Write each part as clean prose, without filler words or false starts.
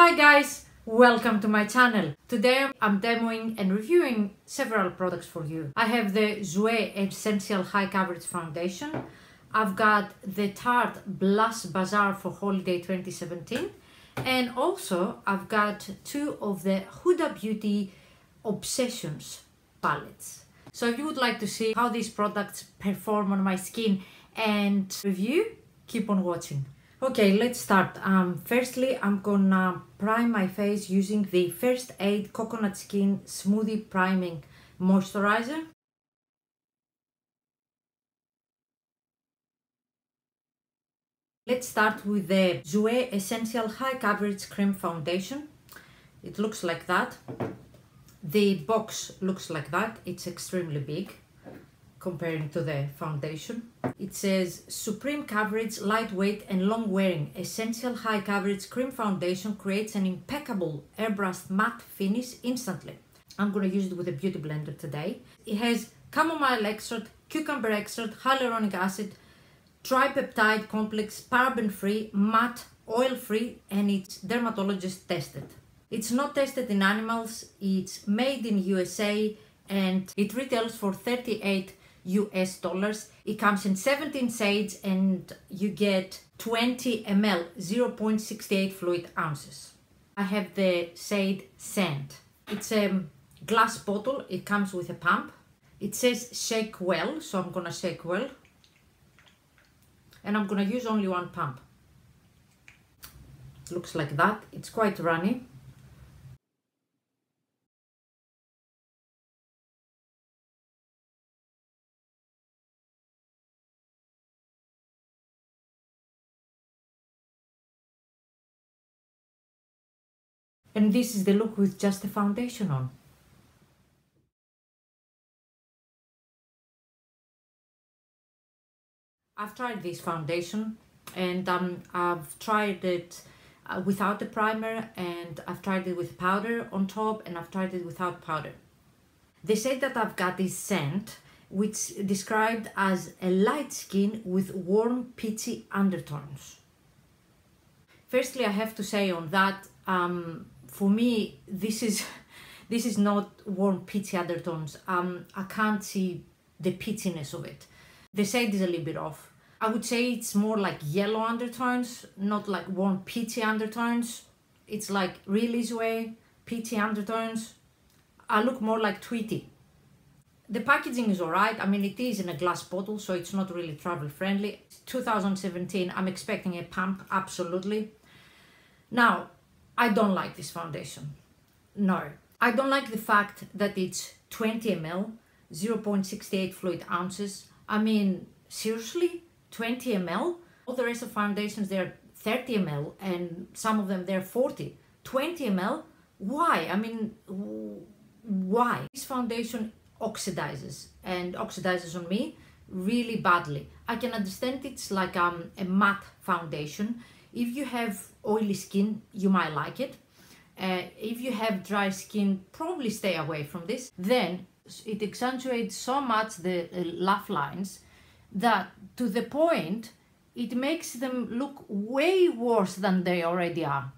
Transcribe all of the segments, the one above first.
Hi guys, welcome to my channel. Today I'm demoing and reviewing several products for you. I have the Jouer Essential High Coverage Foundation. I've got the Tarte Blush Bazaar for Holiday 2017. And also I've got two of the Huda Beauty Obsessions palettes. So if you would like to see how these products perform on my skin and review, keep on watching. Okay, let's start. Firstly, I'm gonna prime my face using the First Aid Coconut Skin Smoothie Priming Moisturizer. Let's start with the Jouer Essential High Coverage Cream Foundation. It looks like that. The box looks like that. It's extremely big comparing to the foundation. It says supreme coverage, lightweight and long wearing. Essential high coverage cream foundation creates an impeccable airbrushed matte finish instantly. I'm gonna use it with a beauty blender today. It has chamomile extract, cucumber extract, hyaluronic acid, tripeptide complex, paraben free, matte, oil free, and it's dermatologist tested. It's not tested in animals, it's made in USA and it retails for $38 US. It comes in 17 shades and you get 20 ml, 0.68 fluid ounces. I have the shade Sand. It's a glass bottle, it comes with a pump. It says shake well, so I'm gonna shake well. And I'm gonna use only one pump. It looks like that, it's quite runny. And this is the look with just the foundation on. I've tried this foundation and I've tried it without the primer, and I've tried it with powder on top, and I've tried it without powder. The shade that I've got is Sand, which is described as a light skin with warm peachy undertones. Firstly, I have to say on that, for me, this is not warm peachy undertones. I can't see the peachiness of it. The shade is a little bit off. I would say it's more like yellow undertones, not like warm peachy undertones. It's like really Jouer peachy undertones. I look more like Tweety. The packaging is alright. I mean, it is in a glass bottle, so it's not really travel friendly. It's 2017. I'm expecting a pump, absolutely. Now, I don't like this foundation. No, I don't like the fact that it's 20 ml, 0.68 fluid ounces. I mean, seriously, 20 ml? All the rest of foundations, they're 30 ml and some of them they're 40. 20 ml? Why? I mean, why? This foundation oxidizes and oxidizes on me really badly. I can understand it's like a matte foundation. If you have oily skin, you might like it. If you have dry skin, probably stay away from this. Then it accentuates so much the laugh lines that to the point it makes them look way worse than they already are.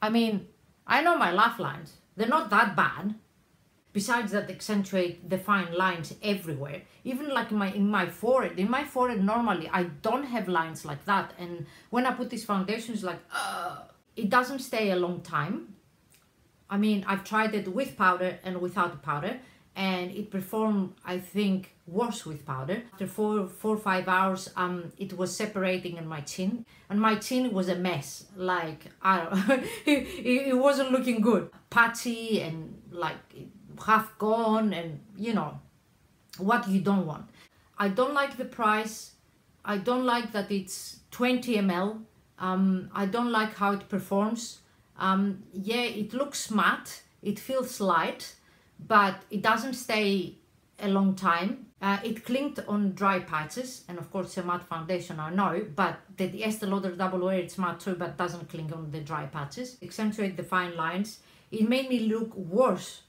I mean, I know my laugh lines, they're not that bad. Besides that, accentuate the fine lines everywhere, even like in my forehead. In my forehead, normally I don't have lines like that, and when I put this foundation, it's like it doesn't stay a long time. I mean, I've tried it with powder and without the powder, and it performed, I think, worse with powder. After four or five hours, it was separating in my chin, and my chin was a mess. Like I don't know, it wasn't looking good, patchy and like. Half gone, and you know what you don't want. I don't like the price. I don't like that it's 20 ml. I don't like how it performs. Yeah, it looks matte, it feels light, but it doesn't stay a long time. It clinked on dry patches, and of course a matte foundation, I know, but the Estee Lauder Double Wear, it's matte too, but doesn't cling on the dry patches. Accentuate the fine lines. It made me look worse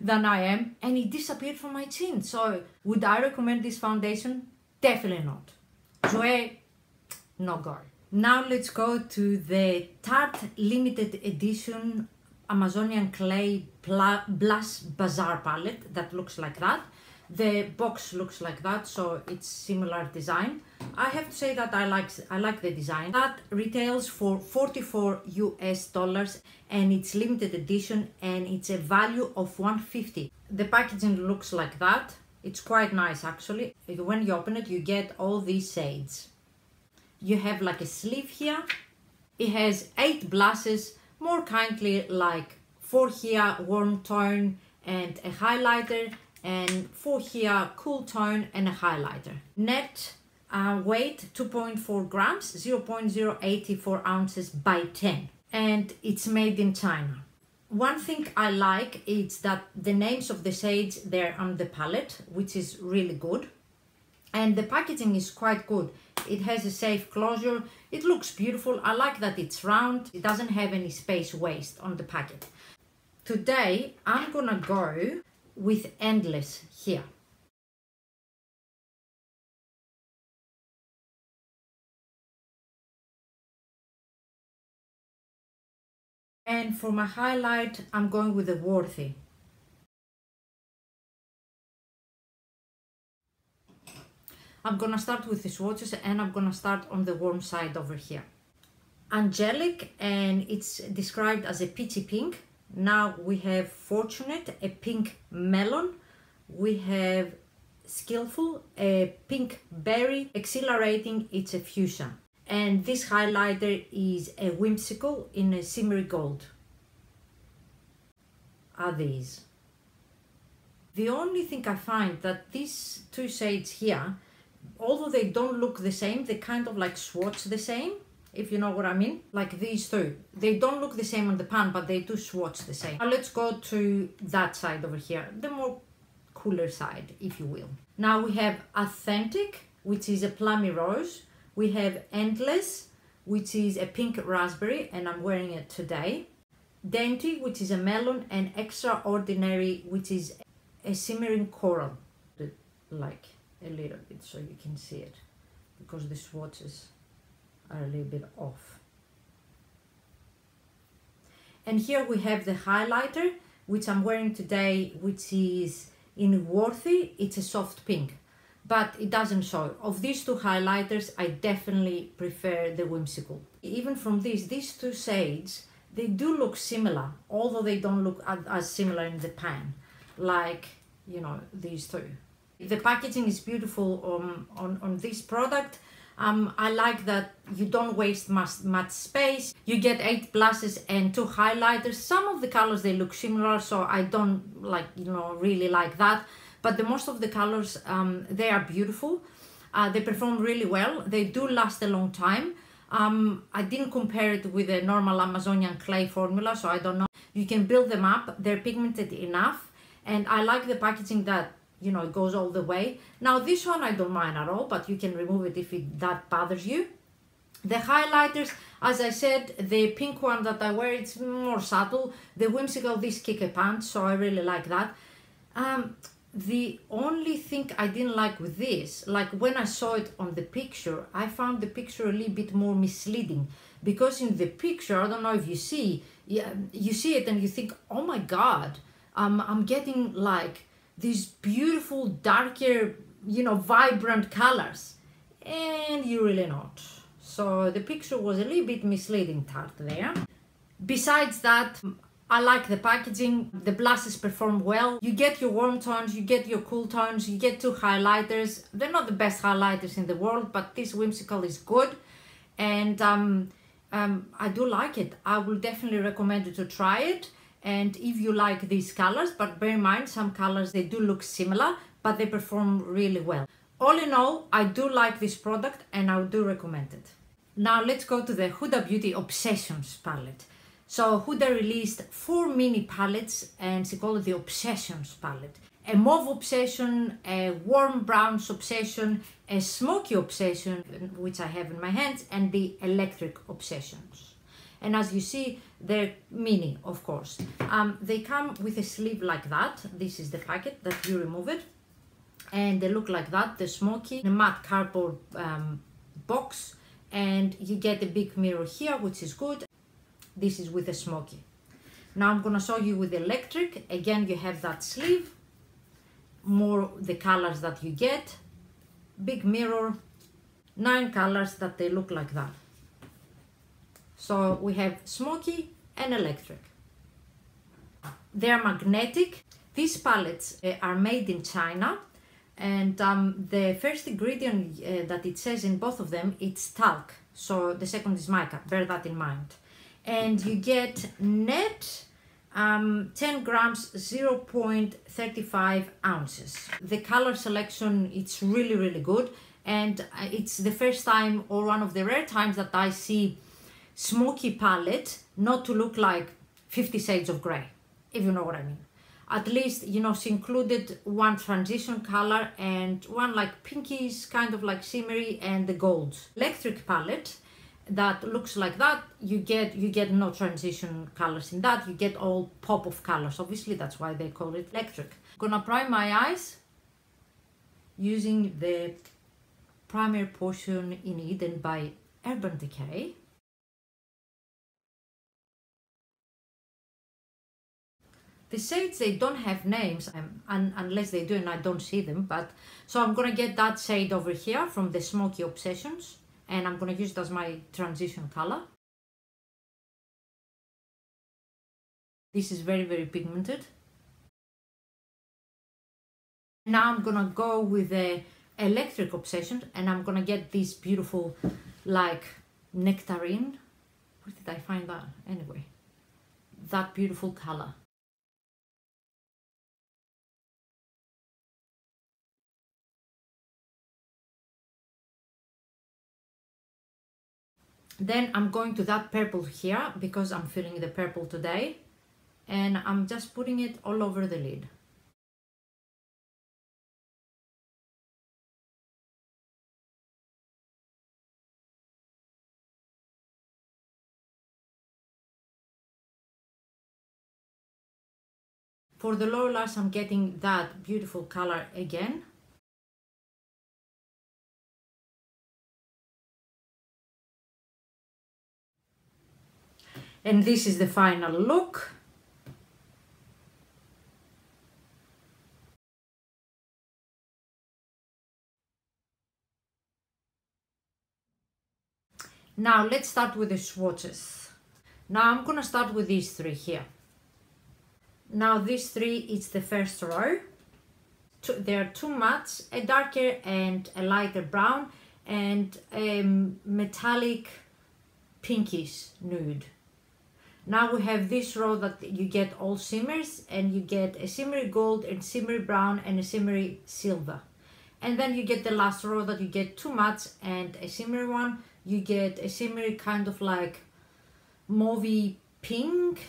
than I am, and it disappeared from my chin. So would I recommend this foundation? Definitely not. Jouer, no go. Now let's go to the Tarte Limited Edition Amazonian Clay Blush Bazaar palette that looks like that. The box looks like that, so it's similar design. I have to say that I like the design. That retails for $44 US and it's limited edition and it's a value of $150. The packaging looks like that. It's quite nice actually. When you open it, you get all these shades. You have like a sleeve here. It has 8 blushes, more kindly like 4 here warm tone and a highlighter, and 4 here cool tone and a highlighter. Net weight 2.4 grams, 0.084 ounces by 10, and it's made in China. One thing I like is that the names of the shades, they're on the palette, which is really good. And the packaging is quite good. It has a safe closure. It looks beautiful. I like that it's round. It doesn't have any space waste on the packet. Today, I'm gonna go with Endless here. And for my highlight, I'm going with the Worthy. I'm gonna start with the swatches and I'm gonna start on the warm side over here. Angelic, and it's described as a peachy pink. Now we have Fortunate, a pink melon. We have Skillful, a pink berry. Exhilarating, it's a fuchsia. And this highlighter is a Whimsical in a shimmery gold. Are these. The only thing I find that these two shades here, although they don't look the same, they kind of like swatch the same, if you know what I mean. Like these two, they don't look the same on the pan, but they do swatch the same. Now let's go to that side over here, the more cooler side, if you will. Now we have Authentic, which is a plummy rose. We have Endless, which is a pink raspberry, and I'm wearing it today. Dainty, which is a melon, and Extraordinary, which is a shimmering coral, like a little bit so you can see it, because the swatches are a little bit off. And here we have the highlighter, which I'm wearing today, which is in Worthy. It's a soft pink, but it doesn't show. Of these two highlighters, I definitely prefer the Whimsical. Even from these two shades, they do look similar, although they don't look as similar in the pan, like, you know, these two. The packaging is beautiful on this product. I like that you don't waste much space. You get 8 blushes and 2 highlighters. Some of the colors, they look similar, so I don't like, you know, really like that. But the most of the colors, they are beautiful. They perform really well. They do last a long time. I didn't compare it with the normal Amazonian clay formula, so I don't know. You can build them up. They're pigmented enough. And I like the packaging that, you know, it goes all the way. Now this one I don't mind at all, but you can remove it if that bothers you. The highlighters, as I said, the pink one that I wear, it's more subtle. The Whimsical, this kick a punch, so I really like that. The only thing I didn't like with this, like when I saw it on the picture, I found the picture a little bit more misleading, because in the picture, I don't know if you see, you see it and you think, oh my God, I'm getting like these beautiful, darker, you know, vibrant colors, and you really not. So the picture was a little bit misleading, Tarte, there. Besides that, I like the packaging. The blushes perform well. You get your warm tones, you get your cool tones, you get 2 highlighters. They're not the best highlighters in the world, but this Whimsical is good, and I do like it. I will definitely recommend you to try it. And if you like these colors, but bear in mind, some colors, they do look similar, but they perform really well. All in all, I do like this product and I do recommend it. Now let's go to the Huda Beauty Obsessions palette. So Huda released 4 mini palettes and she called it the Obsessions palette. A Mauve Obsession, a Warm Browns Obsession, a Smoky Obsession, which I have in my hands, and the Electric Obsessions. And as you see, they're mini, of course. They come with a sleeve like that. This is the packet that you remove it. And they look like that, the smoky, the matte cardboard box, and you get a big mirror here, which is good. This is with a Smoky. Now I'm gonna show you with Electric. Again, you have that sleeve, more the colors that you get, big mirror, 9 colors that they look like that. So we have Smoky and Electric. They're magnetic. These palettes are made in China, and the first ingredient that it says in both of them, it's talc. So the second is mica, bear that in mind. And you get net 10 grams, 0.35 ounces. The color selection, it's really, really good. And it's the first time, or one of the rare times, that I see Smoky palette not to look like 50 shades of gray, if you know what I mean. At least, you know, she included one transition color and one like pinkish, kind of like shimmery, and the golds. Electric palette that looks like that, you get no transition colors in that, you get all pop of colors. Obviously, that's why they call it Electric. I'm gonna prime my eyes using the Primer Potion in Eden by Urban Decay. The shades, they don't have names, unless they do and I don't see them, but so I'm gonna get that shade over here from the Smoky Obsessions, and I'm gonna use it as my transition color. This is very, very pigmented. Now I'm gonna go with the Electric Obsession, and I'm gonna get this beautiful like nectarine. Where did I find that? Anyway, that beautiful color. Then I'm going to that purple here, because I'm feeling the purple today, and I'm just putting it all over the lid. For the lower lash, I'm getting that beautiful color again. And this is the final look. Now let's start with the swatches. Now I'm gonna start with these three here. Now these three, it's the first row. They are two mattes, a darker and a lighter brown, and a metallic pinkish nude. Now we have this row that you get all shimmers, and you get a shimmery gold and shimmery brown and a shimmery silver. And then you get the last row that you get two mattes and a shimmery one. You get a shimmery kind of like mauvey pink,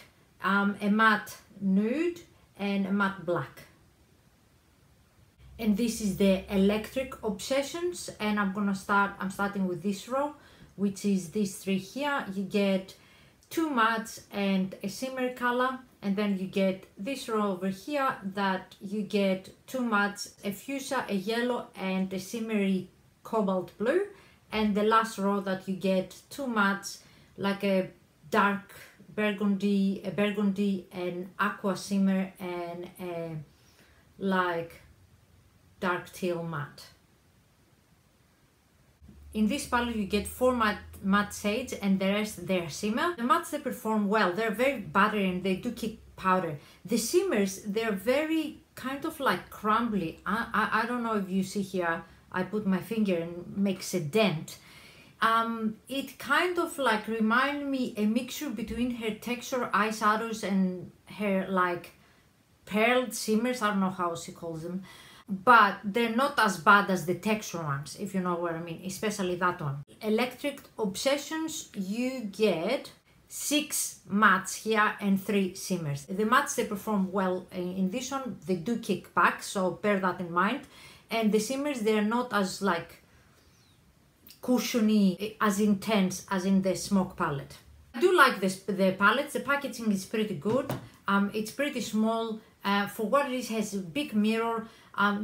a matte nude, and a matte black. And this is the Electric Obsessions, and I'm starting with this row, which is these three here. You get two mattes and a shimmer color, and then you get this row over here that you get two mattes, a fuchsia, a yellow, and a shimmery cobalt blue, and the last row that you get two mattes, like a dark burgundy, a burgundy, an aqua shimmer, and a like dark teal matte. In this palette you get four matte shades, and the rest they are shimmer. The mattes, they perform well, they're very buttery and they do kick powder. The shimmers, they're very kind of like crumbly. I don't know if you see here, I put my finger and makes a dent. It kind of like remind me a mixture between her texture eyeshadows and her like pearl shimmers, I don't know how she calls them. But they're not as bad as the texture ones, if you know what I mean, especially that one. Electric Obsessions, you get 6 mattes here and 3 shimmers. The mattes, they perform well in this one, they do kick back, so bear that in mind. And the shimmers, they're not as like cushiony, as intense as in the Smoky palette. I do like the palettes, the packaging is pretty good, it's pretty small. For what it is, has a big mirror,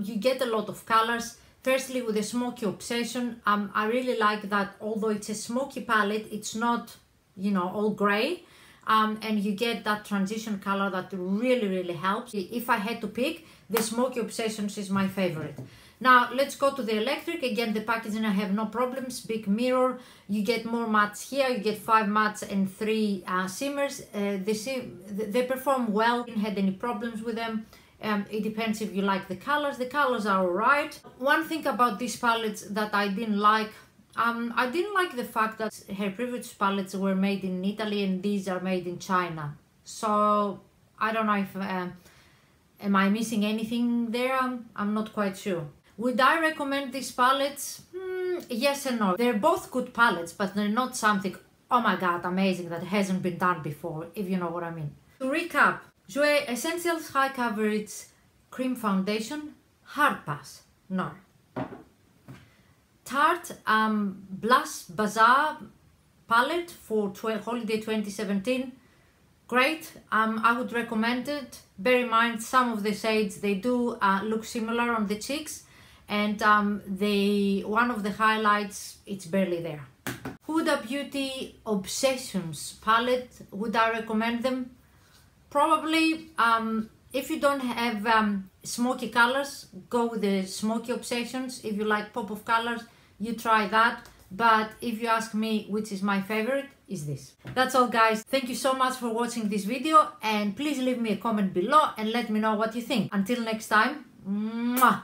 you get a lot of colors. Firstly, with the Smoky Obsession, I really like that although it's a smoky palette, it's not, you know, all grey, and you get that transition color that really helps. If I had to pick, the Smoky Obsessions is my favorite. Now let's go to the Electric. Again, the packaging, I have no problems. Big mirror, you get more mattes here, you get 5 mattes and 3 shimmers. They perform well, didn't have any problems with them. It depends if you like the colors. The colors are alright. One thing about these palettes that I didn't like, I didn't like the fact that her previous palettes were made in Italy and these are made in China. So I don't know if am I missing anything there? I'm not quite sure. Would I recommend these palettes? Yes and no. They're both good palettes, but they're not something, oh my god, amazing, that hasn't been done before, if you know what I mean. To recap, Jouer Essentials High Coverage Cream Foundation, hard pass, no. Tarte Blush Bazaar palette for holiday 2017, great. I would recommend it. Bear in mind, some of the shades, they do look similar on the cheeks, and one of the highlights, it's barely there. Huda Beauty Obsessions palette, would I recommend them? Probably. If you don't have smoky colors, go with the Smoky Obsessions. If you like pop of colors, you try that. But if you ask me which is my favorite, is this. That's all, guys. Thank you so much for watching this video, and please leave me a comment below and let me know what you think. Until next time, mwah!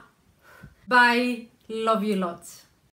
Bye, love you lots.